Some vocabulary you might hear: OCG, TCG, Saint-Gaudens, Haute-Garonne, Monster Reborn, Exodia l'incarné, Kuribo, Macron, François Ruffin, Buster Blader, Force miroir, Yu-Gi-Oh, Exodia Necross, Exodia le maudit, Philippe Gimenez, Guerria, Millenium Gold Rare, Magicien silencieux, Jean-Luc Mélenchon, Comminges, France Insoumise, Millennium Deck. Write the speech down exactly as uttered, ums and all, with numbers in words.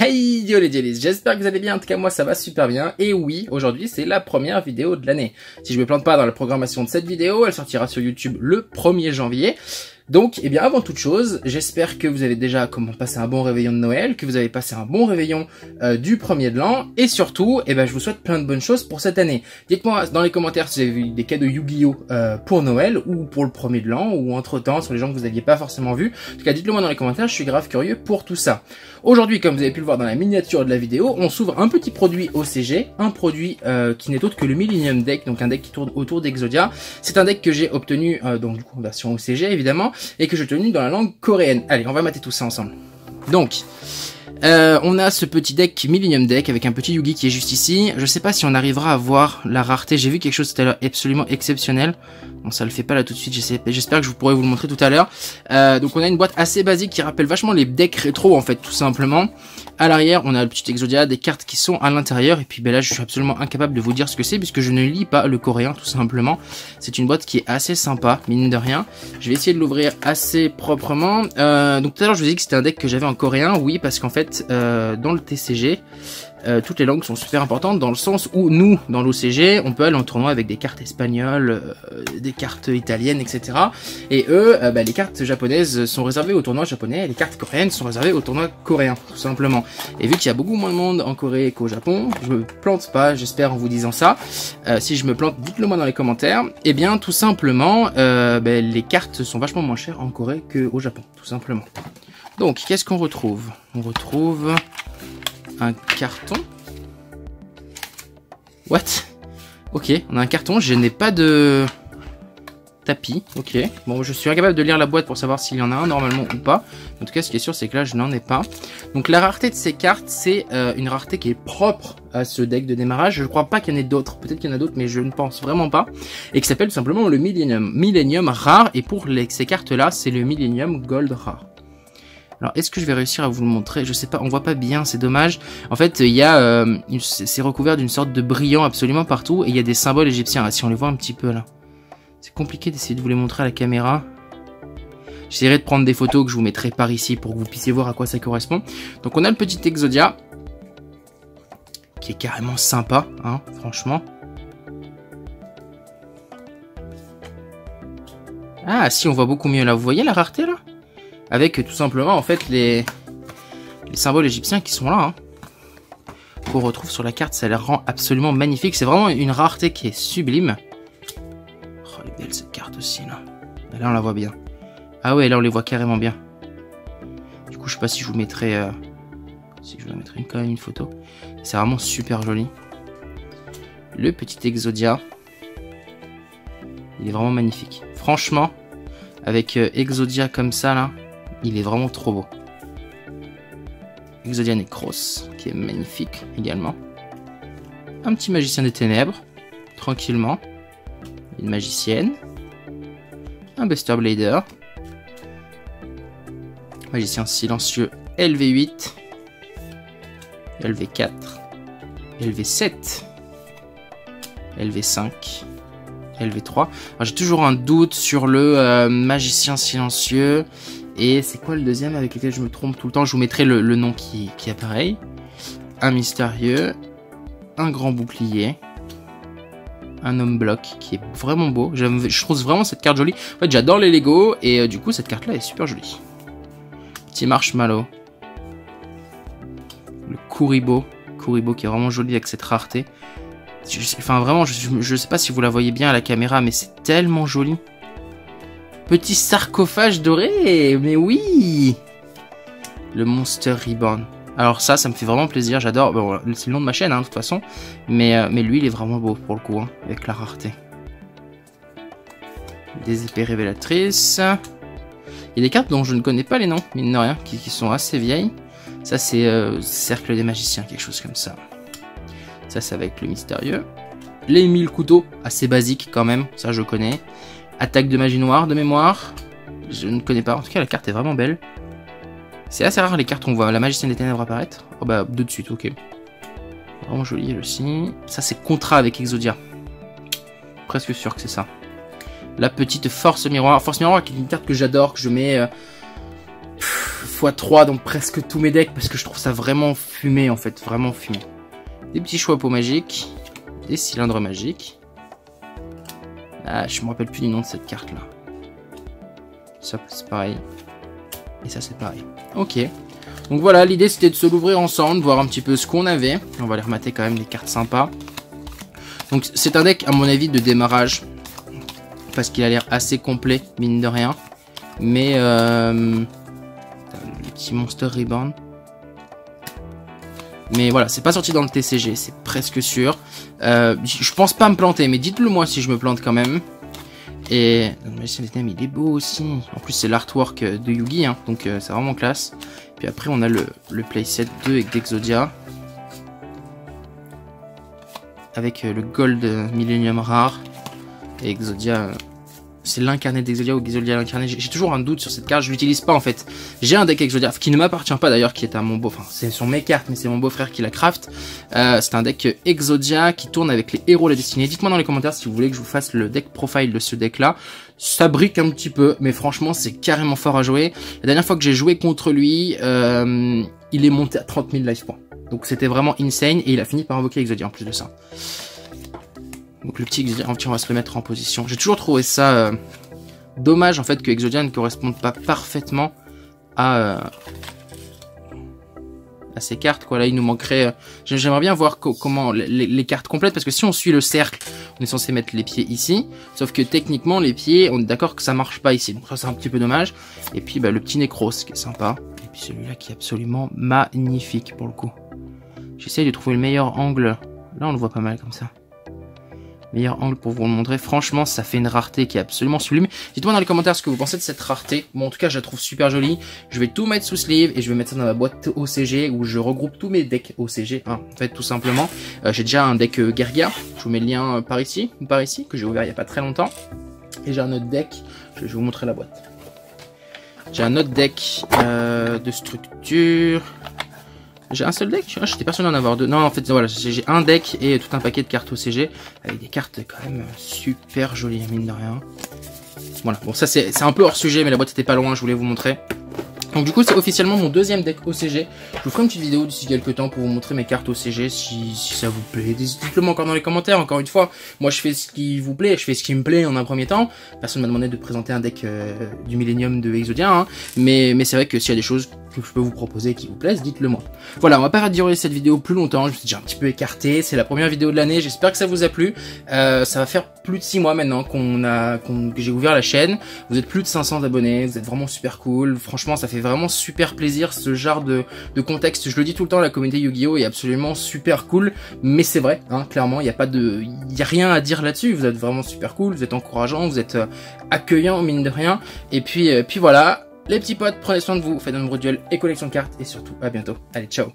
Hey yo les Jellies, j'espère que vous allez bien, en tout cas moi ça va super bien, et oui, aujourd'hui c'est la première vidéo de l'année. Si je me plante pas dans la programmation de cette vidéo, elle sortira sur YouTube le premier janvier. Donc, eh bien, avant toute chose, j'espère que vous avez déjà comment passé un bon réveillon de Noël, que vous avez passé un bon réveillon euh, du premier de l'an, et surtout, eh ben, je vous souhaite plein de bonnes choses pour cette année. Dites-moi dans les commentaires si vous avez vu des cadeaux Yu-Gi-Oh euh, pour Noël, ou pour le premier de l'an, ou entre-temps, sur les gens que vous n'aviez pas forcément vus. En tout cas, dites-le moi dans les commentaires, je suis grave curieux pour tout ça. Aujourd'hui, comme vous avez pu le voir dans la miniature de la vidéo, on s'ouvre un petit produit O C G, un produit euh, qui n'est autre que le Millennium Deck, donc un deck qui tourne autour d'Exodia. C'est un deck que j'ai obtenu, euh, donc du coup, en version O C G, évidemment, et que j'ai tenu dans la langue coréenne. Allez, on va mater tout ça ensemble. Donc, euh, on a ce petit deck Millennium Deck avec un petit Yugi qui est juste ici. Je sais pas si on arrivera à voir la rareté. J'ai vu quelque chose tout à l'heure absolument exceptionnel. Bon, ça le fait pas là tout de suite. J'espère que je pourrai vous le montrer tout à l'heure. Euh, donc, on a une boîte assez basique qui rappelle vachement les decks rétro en fait, tout simplement. À l'arrière, on a le petit Exodia, des cartes qui sont à l'intérieur. Et puis, ben là, je suis absolument incapable de vous dire ce que c'est puisque je ne lis pas le coréen, tout simplement. C'est une boîte qui est assez sympa, mine de rien. Je vais essayer de l'ouvrir assez proprement. Euh, donc, tout à l'heure, je vous ai dit que c'était un deck que j'avais en coréen. Oui, parce qu'en fait, euh, dans le T C G, euh, toutes les langues sont super importantes dans le sens où nous, dans l'O C G, on peut aller en tournoi avec des cartes espagnoles, euh, des cartes italiennes, et cetera. Et eux, euh, bah, les cartes japonaises sont réservées aux tournois japonais, et les cartes coréennes sont réservées aux tournois coréens, tout simplement. Et vu qu'il y a beaucoup moins de monde en Corée qu'au Japon, je me plante pas, j'espère, en vous disant ça. Euh, si je me plante, dites-le moi dans les commentaires. Et bien, tout simplement, euh, bah, les cartes sont vachement moins chères en Corée qu'au Japon, tout simplement. Donc, qu'est-ce qu'on retrouve? On retrouve un carton. What? Ok, on a un carton. Je n'ai pas de tapis. Ok. Bon, je suis incapable de lire la boîte pour savoir s'il y en a un normalement ou pas. En tout cas, ce qui est sûr, c'est que là, je n'en ai pas. Donc, la rareté de ces cartes, c'est euh, une rareté qui est propre à ce deck de démarrage. Je ne crois pas qu'il y en ait d'autres. Peut-être qu'il y en a d'autres, mais je ne pense vraiment pas. Et qui s'appelle tout simplement le Millenium, Millenium rare. Et pour les, ces cartes-là, c'est le Millenium Gold Rare. Alors, est-ce que je vais réussir à vous le montrer? Je sais pas, on voit pas bien, c'est dommage. En fait, il y a, euh, c'est recouvert d'une sorte de brillant absolument partout, et il y a des symboles égyptiens. Ah, si on les voit un petit peu là, c'est compliqué d'essayer de vous les montrer à la caméra. J'essaierai de prendre des photos que je vous mettrai par ici pour que vous puissiez voir à quoi ça correspond. Donc, on a le petit Exodia, qui est carrément sympa, hein, franchement. Ah, si, on voit beaucoup mieux là. Vous voyez la rareté là? Avec tout simplement en fait les, les symboles égyptiens qui sont là, hein, qu'on retrouve sur la carte. Ça les rend absolument magnifiques. C'est vraiment une rareté qui est sublime. Oh, elle est belle cette carte aussi là. Là on la voit bien. Ah ouais, là on les voit carrément bien. Du coup je sais pas si je vous mettrai euh, si je vous mettrai quand même une photo. C'est vraiment super joli. Le petit Exodia, il est vraiment magnifique. Franchement, avec euh, Exodia comme ça là, il est vraiment trop beau. Exodia Necross, qui est magnifique également. Un petit magicien des ténèbres, tranquillement. Une magicienne. Un Buster Blader. Magicien silencieux L V huit. L V quatre. L V sept. L V cinq. L V trois. J'ai toujours un doute sur le euh, magicien silencieux. Et c'est quoi le deuxième avec lequel je me trompe tout le temps? Je vous mettrai le, le nom qui, qui apparaît. Un mystérieux. Un grand bouclier. Un homme bloc qui est vraiment beau. Je trouve vraiment cette carte jolie. En fait, j'adore les Lego et euh, du coup, cette carte-là est super jolie. Petit marshmallow. Le Kuribo. Kuribo qui est vraiment joli avec cette rareté. Je, enfin, vraiment, je, je, je sais pas si vous la voyez bien à la caméra, mais c'est tellement joli. Petit sarcophage doré, mais oui! Le Monster Reborn. Alors ça, ça me fait vraiment plaisir, j'adore. Bon, c'est le nom de ma chaîne, hein, de toute façon. Mais, euh, mais lui, il est vraiment beau, pour le coup, hein, avec la rareté. Des épées révélatrices. Il y a des cartes dont je ne connais pas les noms, mine de rien, qui, qui sont assez vieilles. Ça, c'est euh, Cercle des Magiciens, quelque chose comme ça. Ça, c'est avec le mystérieux. Les mille couteaux, assez basique quand même, ça je connais. Attaque de magie noire de mémoire, je ne connais pas. En tout cas, la carte est vraiment belle. C'est assez rare les cartes où on voit la magicienne des ténèbres apparaître. Oh bah, deux de suite, ok. Vraiment jolie elle aussi. Ça, c'est contrat avec Exodia. Presque sûr que c'est ça. La petite Force miroir. Force miroir qui est une carte que j'adore, que je mets... Euh... fois trois dans presque tous mes decks parce que je trouve ça vraiment fumé en fait, vraiment fumé. Des petits choix peaux magiques, des cylindres magiques. Ah, je me rappelle plus du nom de cette carte là. Ça c'est pareil. Et ça c'est pareil. Ok. Donc voilà, l'idée c'était de se l'ouvrir ensemble, voir un petit peu ce qu'on avait. On va aller remater quand même des cartes sympas. Donc c'est un deck à mon avis de démarrage. Parce qu'il a l'air assez complet, mine de rien. Mais euh... le petit Monster Reborn. Mais voilà, c'est pas sorti dans le T C G, c'est presque sûr. Euh, je pense pas me planter, mais dites-le moi si je me plante quand même. Et il est beau aussi. En plus c'est l'artwork de Yu-Gi, hein, donc euh, c'est vraiment classe. Puis après on a le, le playset deux avec d'Exodia. Avec euh, le gold euh, Millenium rare. Et Exodia, euh, c'est l'incarné d'Exodia ou Exodia l'incarné. J'ai toujours un doute sur cette carte, je l'utilise pas en fait. J'ai un deck Exodia qui ne m'appartient pas d'ailleurs, qui est à mon beau, enfin ce sont mes cartes, mais c'est mon beau-frère qui la craft. Euh, c'est un deck Exodia qui tourne avec les héros de la destinée. Dites-moi dans les commentaires si vous voulez que je vous fasse le deck profile de ce deck-là. Ça brique un petit peu, mais franchement c'est carrément fort à jouer. La dernière fois que j'ai joué contre lui, euh, il est monté à trente mille life points. Donc c'était vraiment insane et il a fini par invoquer Exodia en plus de ça. Donc le petit Exodia, on va se le mettre en position. J'ai toujours trouvé ça euh, dommage en fait que Exodia ne corresponde pas parfaitement à, euh, à ces cartes. Quoi. Là il nous manquerait... Euh, J'aimerais bien voir co comment les, les cartes complètes, parce que si on suit le cercle, on est censé mettre les pieds ici. Sauf que techniquement les pieds, on est d'accord que ça marche pas ici. Donc ça c'est un petit peu dommage. Et puis bah, le petit Necross qui est sympa. Et puis celui-là qui est absolument magnifique pour le coup. J'essaye de trouver le meilleur angle. Là on le voit pas mal comme ça. Meilleur angle pour vous le montrer. Franchement, ça fait une rareté qui est absolument sublime. Dites-moi dans les commentaires ce que vous pensez de cette rareté. Bon, en tout cas, je la trouve super jolie. Je vais tout mettre sous ce livre et je vais mettre ça dans ma boîte O C G où je regroupe tous mes decks O C G. Hein, en fait, tout simplement. Euh, j'ai déjà un deck euh, Guerria. Je vous mets le lien euh, par ici ou par ici que j'ai ouvert il n'y a pas très longtemps. Et j'ai un autre deck. Je vais vous montrer la boîte. J'ai un autre deck euh, de structure. J'ai un seul deck, ah, j'étais pas sûr d'en avoir deux. Non, en fait, voilà, j'ai un deck et tout un paquet de cartes O C G avec des cartes quand même super jolies, mine de rien. Voilà, bon, ça c'est un peu hors sujet, mais la boîte était pas loin, je voulais vous montrer. Donc, du coup, c'est officiellement mon deuxième deck O C G. Je vous ferai une petite vidéo d'ici quelques temps pour vous montrer mes cartes O C G si, si ça vous plaît. Dites-le moi encore dans les commentaires, encore une fois. Moi, je fais ce qui vous plaît, je fais ce qui me plaît en un premier temps. Personne m'a demandé de présenter un deck euh, du Millenium de Exodia, hein. Mais, mais c'est vrai que s'il y a des choses que je peux vous proposer qui vous plaisent, dites-le moi. Voilà, on va pas durer cette vidéo plus longtemps. Je me suis déjà un petit peu écarté. C'est la première vidéo de l'année. J'espère que ça vous a plu. Euh, ça va faire plus de six mois maintenant qu'on a, qu'on, que j'ai ouvert la chaîne. Vous êtes plus de cinq cents abonnés. Vous êtes vraiment super cool. Franchement, ça fait vraiment super plaisir ce genre de, de contexte. Je le dis tout le temps, la communauté Yu-Gi-Oh est absolument super cool, mais c'est vrai, hein, clairement, il n'y a pas de, y a rien à dire là-dessus. Vous êtes vraiment super cool, vous êtes encourageant, vous êtes euh, accueillant, mine de rien. Et puis, euh, puis voilà, les petits potes, prenez soin de vous, faites de nombreux duels et collections de cartes, et surtout, à bientôt. Allez, ciao!